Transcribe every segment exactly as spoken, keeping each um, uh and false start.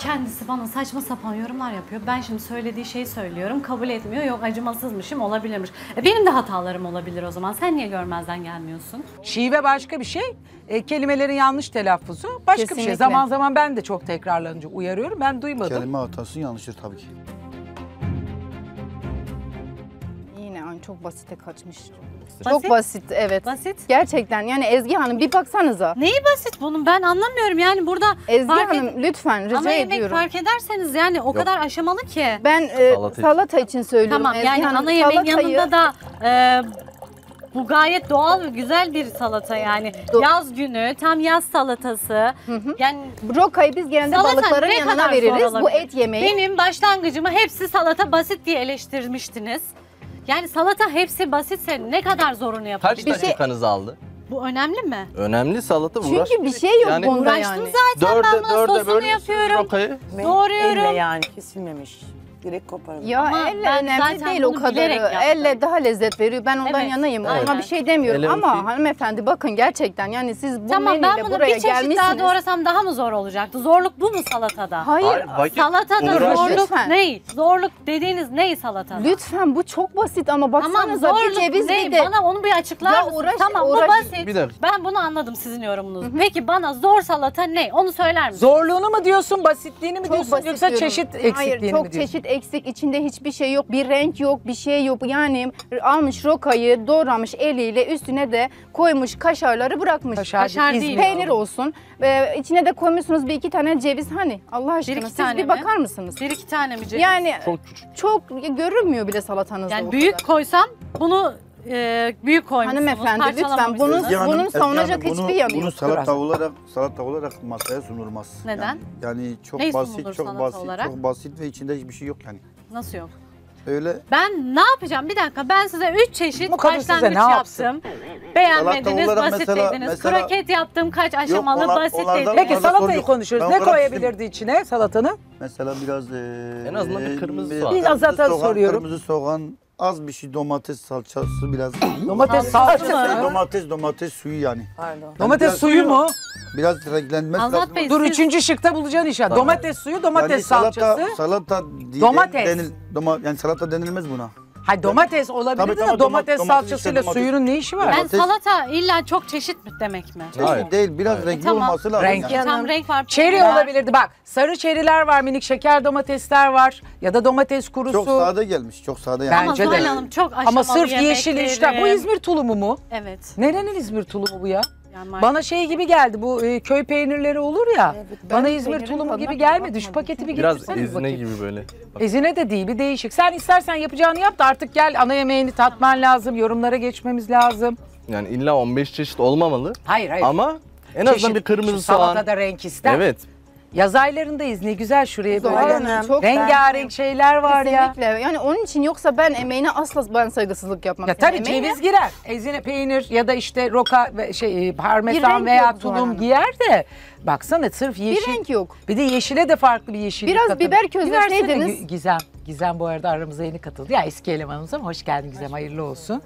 Kendisi bana saçma sapan yorumlar yapıyor. Ben şimdi söylediği şeyi söylüyorum. Kabul etmiyor. Yok acımasızmışım, olabilirmiş. E benim de hatalarım olabilir o zaman. Sen niye görmezden gelmiyorsun? Şive başka bir şey. E, kelimelerin yanlış telaffuzu başka Kesinlikle. bir şey. Zaman zaman ben de çok tekrarlanınca uyarıyorum. Ben duymadım. Kelime hatası yanlıştır tabii ki. Yine aynı çok basite kaçmış. Basit. Çok basit, evet. Basit. Gerçekten yani Ezgi Hanım bir baksanıza. Neyi basit bunun, ben anlamıyorum yani burada. Ezgi Hanım et... lütfen rica ama ediyorum. Ama yemek fark ederseniz yani o Yok. kadar aşamalı ki. Ben e, salata, salata için, için söylüyorum tamam, Ezgi yani Hanım. Ana yemeğin salatayı... yanında da e, bu gayet doğal ve güzel bir salata yani. Do yaz günü, tam yaz salatası. Hı hı. Yani brokayı biz genelde balıkların yanına veririz. Bu et yemeği. Benim başlangıcımı hepsi salata basit diye eleştirmiştiniz. Yani salata hepsi basitse ne kadar zorunu yapabilir? Kaç dakikanız şey... aldı? Bu önemli mi? Önemli, salata uğraştım. Çünkü bir şey yok yani, bunda yani. zaten dörde, ben bunun sosunu yapıyorum, doğruyorum. Elle yani kesilmemiş. Direkt koparalım. Ya ama elle önemli değil o kadarı. Elle daha lezzet veriyor. Ben ondan evet. yanayım. Evet. Ona bir şey demiyorum ele ama hanımefendi bakın gerçekten yani siz bu tamam, menüyle buraya gelmişsiniz. Tamam ben bunu bir çeşit daha doğrasam daha mı zor olacaktı? Zorluk bu mu salatada? Hayır. Hayır salatada uğraş. zorluk ne? Zorluk dediğiniz ne salatada? Lütfen bu çok basit ama baksanıza tamam, bir ceviz bir de. Bana onu bir açıklar ya mısın? Uğraş, tamam uğraş. bu basit. Ben bunu anladım sizin yorumunuz. Hı -hı. Peki bana zor salata ne? Onu söyler misin? Zorluğunu mu diyorsun? Basitliğini mi diyorsun? Yoksa çeşit eksikliğini mi diyorsun? Eksik, içinde hiçbir şey yok, bir renk yok, bir şey yok. Yani almış rokayı, doğramış eliyle, üstüne de koymuş kaşarları bırakmış. Kaşar, Kaşar değil. Peynir ya. olsun. Ee, içine de koymuşsunuz bir iki tane ceviz hani. Allah aşkına bir siz bir mi? bakar mısınız? Bir iki tane mi ceviz? Yani çok, çok görünmüyor bile salatanızda. Yani büyük kadar. koysam bunu... Ee, büyük koymuşsunuz, hanımefendi lütfen bunun, bunun savunacak yani, hiçbir yanı yok. Bunu salata olarak, salata olarak masaya sunulmaz. Neden? Yani, yani çok ne basit, çok basit, olarak? çok basit ve içinde hiçbir şey yok yani. Nasıl yok? Öyle. Ben ne yapacağım? Bir dakika, ben size üç çeşit başlangıç yaptım. Beğenmediniz, basit mesela, dediniz. Mesela, kroket yaptım, kaç aşamalı, yok, ona, basit dediniz. Peki salatayı konuşuruz. Ne koyabilirdi şey... içine salatanı? Mesela biraz... E, en azından bir kırmızı soğan. Biraz zaten soruyorum. Kırmızı soğan. Az bir şey, domates salçası biraz. Domates salçası. Domates, domates suyu yani. Pardon. Domates yani suyu mu? Biraz renklenmez lazım. Bey, Dur siz... üçüncü şıkta bulacaksın inşallah. Tamam. Domates suyu, domates yani salata, salçası. Salata domates. Denil, doma, yani salata denilmez buna. Hayır domates olabilir de domates, domates salçasıyla domates. suyunun ne işi var? Ben salata illa çok çeşit mi demek mi? Çeşit Hayır. değil, biraz evet. renkli e, tamam. olması lazım. Renk. Yani. Tam renk var. Çeri var. olabilirdi bak. Sarı çeriler var, minik şeker domatesler var ya da domates kurusu. Çok sade gelmiş, çok sade yani. Bence Ama de. Hanım, çok Ama sırf yeşil işler. Bu İzmir tulumu mu? Evet. Nerenin İzmir tulumu bu ya? Yani bana şey gibi geldi, bu e, köy peynirleri olur ya, evet, bana İzmir tulumu gibi gelmedi. Şu paketi bir Biraz getirsene Biraz ezine bakayım. gibi böyle. Bak. Ezine de değil, bir değişik. Sen istersen yapacağını yap da artık gel, ana yemeğini tatman lazım, yorumlara geçmemiz lazım. Yani illa on beş çeşit olmamalı. Hayır hayır. Ama en azından çeşit, bir kırmızı soğan. Salatada renk ister. Evet. Yaz aylarındayız, ne güzel şuraya böyle rengarenk şeyler var Kesinlikle. ya. Kesinlikle yani onun için yoksa ben emeğine asla ben saygısızlık yapmam. Ya tabii emeğine... ceviz girer, ezine peynir ya da işte roka şey parmesan veya tulum giyer de baksana sırf yeşil. Bir renk yok. Bir de yeşile de farklı bir yeşillik katılır. Biraz biber közleseydiniz. Gizem, Gizem bu arada aramıza yeni katıldı ya eski elemanımız ama hoş geldin Gizem, hayırlı olsun.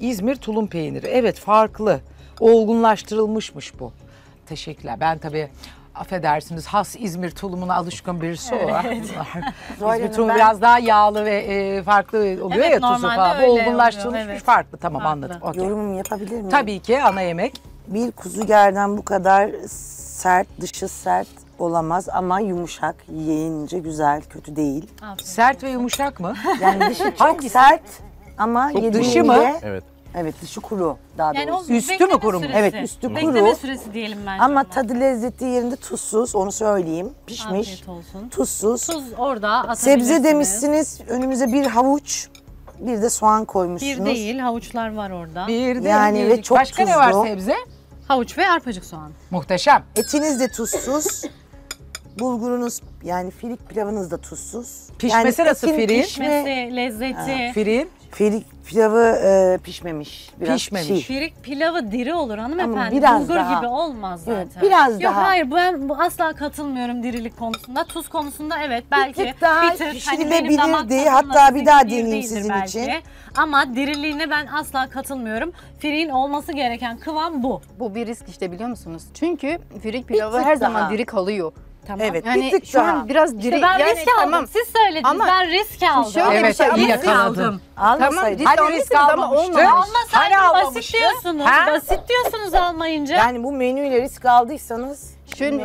İzmir tulum peyniri, evet farklı, olgunlaştırılmışmış bu. Teşekkürler, ben tabii... Affedersiniz, has İzmir tulumuna alışkın birisi olarak. Evet. İzmir tulumu ben... biraz daha yağlı ve e, farklı oluyor evet, ya tuzu falan. Bu olgunlaştırılmış oluyor, evet. farklı. Tamam farklı. anladım. Okay. Yorumumu yapabilir miyim? Tabii ki, ana yemek. Bir kuzu gerdan bu kadar sert, dışı sert olamaz ama yumuşak, yiyince güzel, kötü değil. Aferin. Sert ve yumuşak mı? Yani dışı çok Hangi sert ama yediğinde... Evet. Evet dışı kuru daha yani doğrusu. Üstü mü kuru mu? Evet üstü Hı. kuru. Bekleme süresi diyelim bence. Ama ondan. tadı lezzeti yerinde tuzsuz, onu söyleyeyim. Pişmiş, tuzsuz. Tuz orada atabilirsiniz. Sebze demişsiniz, önümüze bir havuç, bir de soğan koymuşsunuz. Bir değil, havuçlar var orada. Bir de yani ve çok Başka tuzlu. Başka ne var sebze? Havuç ve arpacık soğan. Muhteşem. Etiniz de tuzsuz. Bulgurunuz yani firik pilavınız da tuzsuz. Pişmesi yani nasıl firik? Pişmesi, lezzeti. Firik. Firik pilavı e, pişmemiş. Biraz pişmemiş. Şey. Firik pilavı diri olur hanımefendi. Bulgur daha, gibi olmaz zaten. Evet, biraz Yok, daha. Yok hayır ben bu asla katılmıyorum dirilik konusunda. Tuz konusunda evet belki bir daha bitir. Pişirilebilirdi. Hani hatta bir daha deneyim sizin belki. için. Ama diriliğine ben asla katılmıyorum. Firiğin olması gereken kıvam bu. Bu bir risk işte biliyor musunuz? Çünkü firik pilavı her daha. zaman diri kalıyor. Tamam. Evet. Yani bir tık şu an biraz diri. İşte ben yani risk aldım. Tamam. Siz söylediniz. Ama ben risk aldım. Şöyle evet, bir şey aldım. Risk aldım. Almasaydım. Tamam. Hani risk almamıştı. Hani almamıştı. Basit diyorsunuz. Ha? Basit diyorsunuz almayınca. Yani bu menüyle risk aldıysanız. Şöyle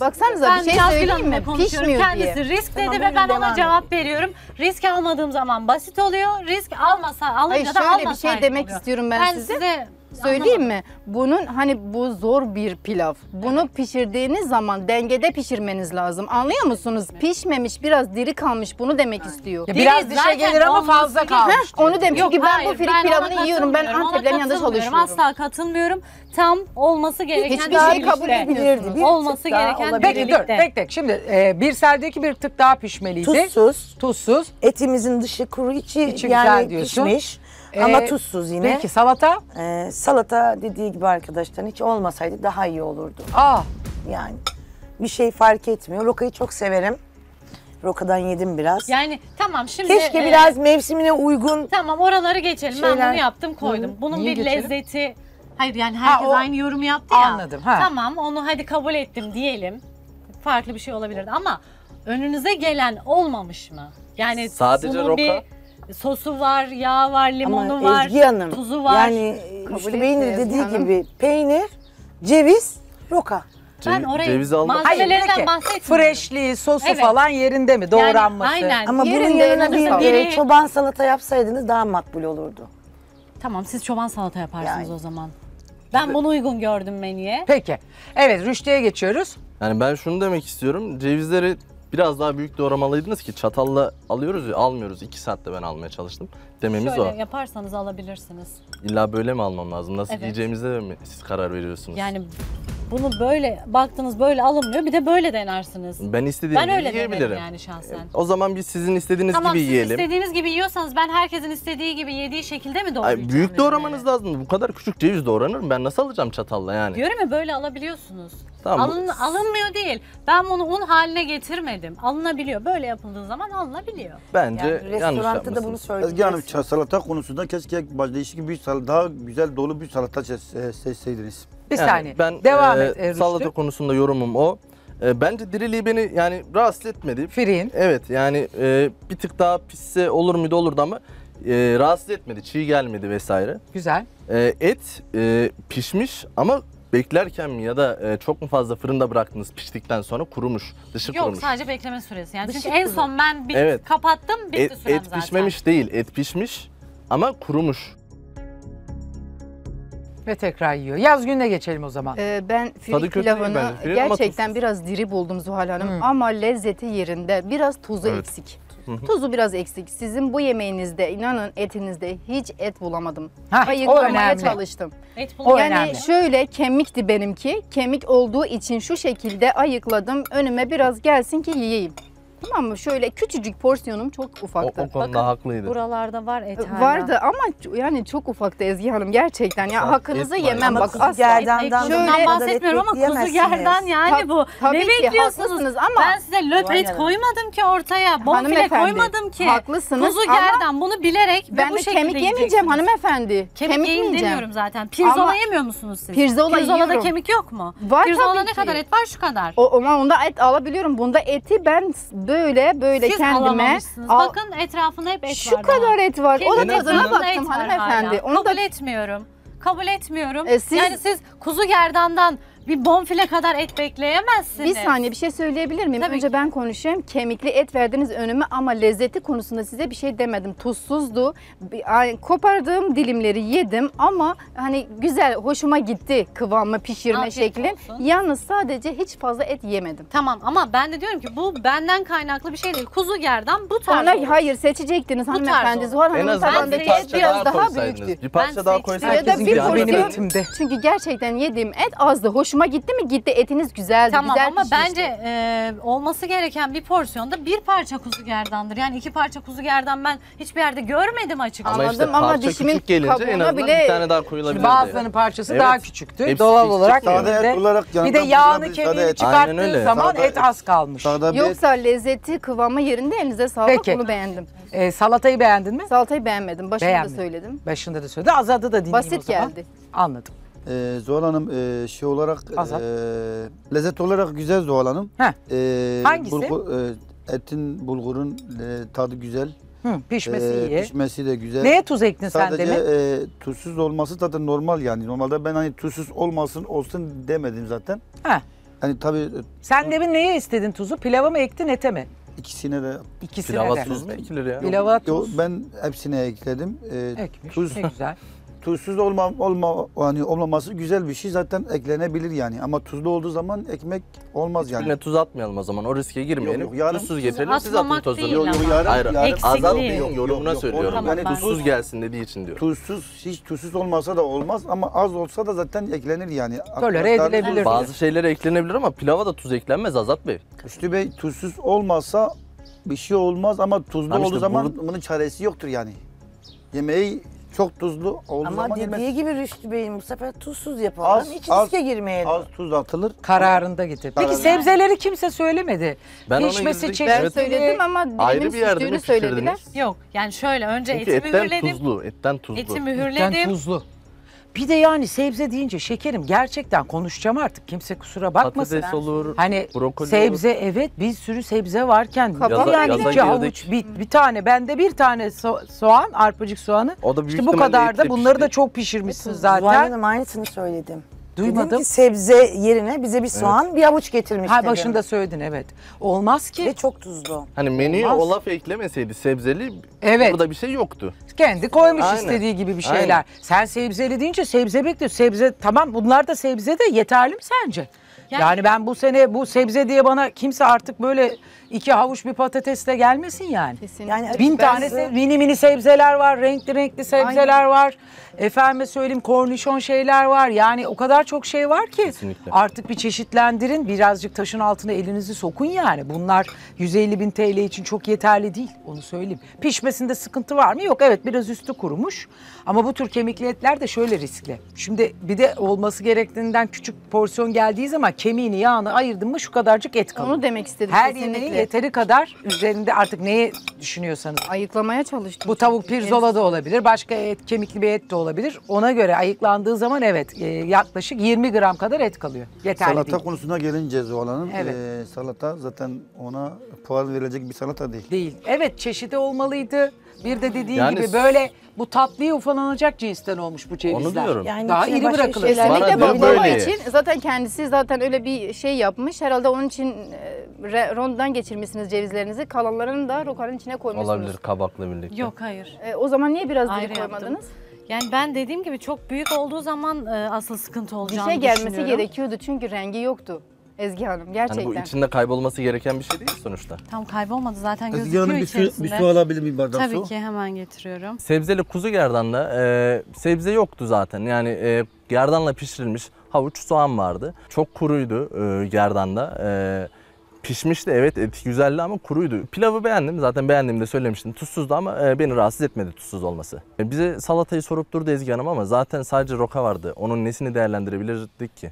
baksanıza ben bir şey söyleyeyim mi? Pişmiyor kendisi diye. Risk dedi tamam, ve ben ona cevap edeyim. Veriyorum. Risk almadığım zaman basit oluyor. Risk almasa alınca hayır, da almasaydı. Şöyle bir şey demek oluyor. istiyorum ben, ben size. size... Söyleyeyim anladım. mi? Bunun hani bu zor bir pilav. Bunu evet. pişirdiğiniz zaman dengede pişirmeniz lazım. Anlıyor musunuz? Evet. Pişmemiş, biraz diri kalmış. Bunu demek Aynen. istiyor. Ya biraz diri dişe gelir ama fazla kalmış. Heh, onu demek. Yok, Çünkü hayır, ben bu firik pilavını yiyorum. Ben Anteplerin yanında çalışıyorum. Asla katılmıyorum. Tam olması gereken hiçbir şey kabul edilirdi. Bir olması gereken peki dur. Tek tek. Şimdi e, bir serdeki bir tık daha pişmeliydi. Tuzsuz. Tuzsuz. Etimizin dışı kuru, içi, içi yani pişmiş. Ama ee, tuzsuz yine. Peki salata? Ee, salata dediği gibi arkadaşlar hiç olmasaydı daha iyi olurdu. Aa. Yani bir şey fark etmiyor. Rokayı çok severim. Rokadan yedim biraz. Yani tamam şimdi. Keşke e, biraz mevsimine uygun. Tamam oraları geçelim. Şeyler... Ben bunu yaptım koydum. Hı, Bunun bir geçelim? lezzeti. Hayır yani herkes ha, o... aynı yorumu yaptı ya. Anladım. Ha. Tamam onu hadi kabul ettim diyelim. Farklı bir şey olabilirdi ama önünüze gelen olmamış mı? Yani sadece roka. Bir... Sosu var, yağ var, limonu Ama var, Ezgi Hanım, tuzu var. Yani işte peynir dediği Hanım. gibi peynir, ceviz, roka. Ben orayı malzemelerden bahsetmiyorum. Freshliği, sosu evet. falan yerinde mi? Doğranması. Yani, aynen. Ama yerinde, bunun yanına bir diri... çoban salata yapsaydınız daha makbul olurdu. Tamam siz çoban salata yaparsınız yani. o zaman. Ben bunu uygun gördüm menüye. Peki. Evet Rüştü'ye geçiyoruz. Yani ben şunu demek istiyorum. Cevizleri... Biraz daha büyük doğramalıydınız ki çatalla alıyoruz ya, almıyoruz. İki saatte ben almaya çalıştım. Dememiz Şöyle o. yaparsanız alabilirsiniz. İlla böyle mi almam lazım? Nasıl evet. yiyeceğimize mi siz karar veriyorsunuz? Yani bunu böyle baktınız böyle alınmıyor. Bir de böyle denersiniz. Ben istediğim ben gibi öyle yiyebilirim. Yani şahsen. O zaman biz sizin istediğiniz tamam, gibi siz yiyelim. Tamam siz istediğiniz gibi yiyorsanız ben herkesin istediği gibi yediği şekilde mi doğrayacağım? Büyük doğramanız yani? lazım. Bu kadar küçük ceviz doğranır mı? Ben nasıl alacağım çatalla yani? Diyorum ya böyle alabiliyorsunuz. Tamam. Alın, alınmıyor değil. Ben bunu un haline getirmedim. Alınabiliyor. Böyle yapıldığı zaman alınabiliyor. Bence yani yanlış restoranda da bunu söyledim. Ezgi Hanım salata konusunda keşke başlayışı bir salata, daha güzel dolu bir salata seçseydiniz. Bir yani saniye. Ben Devam e, et, salata konusunda yorumum o. E, bence diriliği beni yani rahatsız etmedi. Firin. Evet yani e, bir tık daha pisse olur muydu olurdu ama e, rahatsız etmedi. Çiğ gelmedi vesaire. Güzel. E, et e, pişmiş ama... Beklerken mi ya da çok mu fazla fırında bıraktınız piştikten sonra kurumuş, dışı Yok, kurumuş? Yok sadece bekleme süresi yani. Dışı Çünkü kurumuş. en son ben bir evet. kapattım, bitti et, sürem et zaten. Et pişmemiş değil, et pişmiş ama kurumuş. Ve tekrar yiyor. Yaz gününe geçelim o zaman. Ee, ben firik pilavını ben gerçekten biraz diri buldum Zuhal Hanım hmm. ama lezzeti yerinde. Biraz tuzu evet. eksik. Tuzu biraz eksik. Sizin bu yemeğinizde inanın etinizde hiç et bulamadım. Ha, Ayıklamaya çalıştım. Et bulamadım. Yani önemli. şöyle kemikti benimki. Kemik olduğu için şu şekilde ayıkladım. Önüme biraz gelsin ki yiyeyim. Tamam mı? Şöyle küçücük porsiyonum çok ufaktı. O, o konuda Bakın, haklıydı. Buralarda var et hala. Vardı ama yani çok ufaktı Ezgi Hanım gerçekten. Ya hakkınızı yemem. Bak asla et, et, şöyle bahsetmiyorum et, ama kuzu gerdan yani Ta, bu. Ne bekliyorsunuz ama ben size löp et koymadım ki ortaya. Bonfile koymadım ki. Haklısınız. Kuzu gerdan bunu bilerek ben bu de şekilde kemik yemeyeceğim hanımefendi. Kemik, kemik yiyeceğim demiyorum zaten. Pirzola ama yemiyor musunuz siz? Pirzola yiyorum. Pirzolada kemik yok mu? Var Pirzola ne kadar et var şu kadar. Ama onda et alabiliyorum. Bunda eti ben Böyle böyle Siz kendime al... bakın etrafında hep et Şu var. Şu kadar daha. et var. Onun tadına baktım hanımefendi. Onu Kabul da... etmiyorum. Kabul etmiyorum. E siz... Yani siz kuzu gerdandan bir bonfile kadar et bekleyemezsiniz. Bir saniye bir şey söyleyebilir miyim? Tabii Önce ki. ben konuşayım. Kemikli et verdiniz önüme ama lezzeti konusunda size bir şey demedim. Tuzsuzdu. Kopardığım dilimleri yedim ama hani güzel, hoşuma gitti kıvamı, pişirme Afiyet şeklim. Olsun. Yalnız sadece hiç fazla et yemedim. Tamam ama ben de diyorum ki bu benden kaynaklı bir şey değil. Kuzu gerdan bu tarz Ona, Hayır seçecektiniz hanımefendi. Zuhal Hanım'ın tabandaki et biraz daha, daha büyüktü. Bir parça daha koysaydınız. Bir porsiyon. Çünkü gerçekten yediğim et azdı. Hoş Hoşuma gitti mi? Gitti. Etiniz güzeldi. Tamam güzel ama bence e, olması gereken bir porsiyonda bir parça kuzu gerdandır. Yani iki parça kuzu gerdan ben hiçbir yerde görmedim açıkçası. Anladım işte, ama dişimin kabuğuna bile bir tane daha koyulabilirdi. Bazılarının parçası evet. daha küçüktü. Hepsi Doğal olarak, yani. olarak bir de yağını kemiğini çıkarttığı zaman et az kalmış. Yoksa lezzeti kıvamı yerinde elinize sağlık. Bunu beğendim. Ee, salatayı beğendin mi? Salatayı beğenmedim. Başında da söyledim. Başında da söyledim. Azada da dinleyeyim Basit o zaman. Basit geldi. Anladım. Ee, Zuhal Hanım e, şey olarak e, lezzet olarak güzel Zuhal Hanım. Ee, Hangisi? Bulgur, e, etin bulgurun e, tadı güzel. Hı, pişmesi ee, iyi. Pişmesi de güzel. Neye tuz ektin sen demin? Sadece e, tuzsuz olması zaten normal yani. Normalde ben hani tuzsuz olmasın olsun demedim zaten. Heh. Yani tabii. Sen demin neye istedin tuzu? Pilava mı ektin, ete mi? İkisine de. İkisine pilava de. Tuz mu ekilir ya? Pilava tuz. Yok, ben hepsine ekledim. Ee, Ekmiş. Tuz. Ne güzel. Tuzsuz olma, olma, yani olmaması güzel bir şey, zaten eklenebilir yani, ama tuzlu olduğu zaman ekmek olmaz yani. Hiçbirine tuz atmayalım o zaman, o riske girmeyelim. Yok, yok, yarın tuzsuz getirelim, siz atın tozunu. Yok yok, yarın, hayır, yarın azal değil, yorumuna yok, söylüyorum. Tamam, yani ben tuzsuz gelsin dediği için diyorum. Tuzsuz, hiç tuzsuz olmasa da olmaz ama az olsa da zaten eklenir yani. Tolere edilebilir. Bazı şeylere eklenebilir ama pilava da tuz eklenmez Azat Bey. Üstü Bey, tuzsuz olmasa bir şey olmaz ama tuzlu tamam, olduğu işte zaman bunu... bunun çaresi yoktur yani. Yemeği çok tuzlu olduğu ama zaman dediği yemez. Gibi Rüştü Bey'in bu sefer tuzsuz yapalım. Az, hiç riske girmeyelim. Az tuz atılır. Kararında getir. Peki kararında. Sebzeleri kimse söylemedi. Ben pişmesi çekti. Ben söyledim ama benim piştiğini söylediler. Yok yani şöyle önce eti mühürledim. Etten tuzlu, etten tuzlu. Eti mühürledim. Etten tuzlu. Bir de yani sebze deyince şekerim gerçekten konuşacağım artık, kimse kusura bakmasın. Patates olur, hani brokoli sebze olur. Evet, bir sürü sebze varken yaza, yani iki havuç bir, bir tane bende bir tane soğan, arpacık soğanı. O da büyük işte bu kadar da bunları pişti. Da çok pişirmişsiniz zaten. Zuhal Hanım aynısını söyledim. Duymadım. Dedim ki sebze yerine bize bir soğan, evet. Bir havuç getirmiş. Ha, başında söyledin evet. Olmaz ki. Ve çok tuzlu. Hani menüye o laf eklemeseydi sebzeli, evet. Burada bir şey yoktu. Kendi koymuş aynen. istediği gibi bir şeyler. Aynen. Sen sebzeli deyince sebze bekliyor. Sebze tamam, bunlar da sebze de yeterli mi sence? Yani, yani ben bu sene bu sebze diye bana kimse artık böyle iki havuç bir patatesle gelmesin yani. Kesinlikle. Yani bin tane mini mini sebzeler var, renkli renkli sebzeler aynen. var. Efendime söyleyeyim kornişon şeyler var. Yani o kadar çok şey var ki kesinlikle. Artık bir çeşitlendirin, birazcık taşın altına elinizi sokun yani. Bunlar yüz elli bin T L için çok yeterli değil, onu söyleyeyim. Pişmesinde sıkıntı var mı? Yok, evet biraz üstü kurumuş. Ama bu tür kemikli etler de şöyle riskli. Şimdi bir de olması gerektiğinden küçük porsiyon geldiği zaman kemiğini, yağını ayırdın mı şu kadarcık et kalır. Onu demek istedim. Her yemeğin yeteri kadar üzerinde artık neyi düşünüyorsanız. Ayıklamaya çalıştım. Bu tavuk pirzola da olabilir, başka et, kemikli bir et de olabilir. Ona göre ayıklandığı zaman evet e, yaklaşık yirmi gram kadar et kalıyor. Yeterli salata değil. Konusuna gelince Zuhal Hanım, evet. e, salata zaten ona puan verilecek bir salata değil. Değil. Evet, çeşidi olmalıydı. Bir de dediğin yani gibi böyle bu tatlıyı ufalanacak cinsten olmuş bu cevizler. Yani daha iri bırakılır. Kesinlikle baklava için zaten kendisi zaten öyle bir şey yapmış. Herhalde onun için e, rondan geçirmişsiniz cevizlerinizi. Kalanlarını da rokanın içine koymuşsunuz. Olabilir, kabakla birlikte. Yok hayır. E, o zaman niye biraz ayrı koymadınız? Yani ben dediğim gibi çok büyük olduğu zaman e, asıl sıkıntı olacağını düşünüyorum. Bir şey gelmesi gerekiyordu çünkü rengi yoktu. Ezgi Hanım gerçekten. Yani bu içinde kaybolması gereken bir şey değil sonuçta. Tam kaybolmadı zaten, Ezgi gözüküyor Hanım, bir içerisinde. Su, bir su alabilir miyim, bardak tabii su? Tabii ki, hemen getiriyorum. Sebzeli kuzu gerdanla e, sebze yoktu zaten. Yani e, gerdanla pişirilmiş havuç, soğan vardı. Çok kuruydu e, gerdanla. E, pişmişti evet, eti güzeldi ama kuruydu. Pilavı beğendim, zaten beğendiğimi de söylemiştim. Tuzsuzdu ama e, beni rahatsız etmedi tuzsuz olması. E, bize salatayı sorup durdu Ezgi Hanım ama zaten sadece roka vardı. Onun nesini değerlendirebilirdik ki?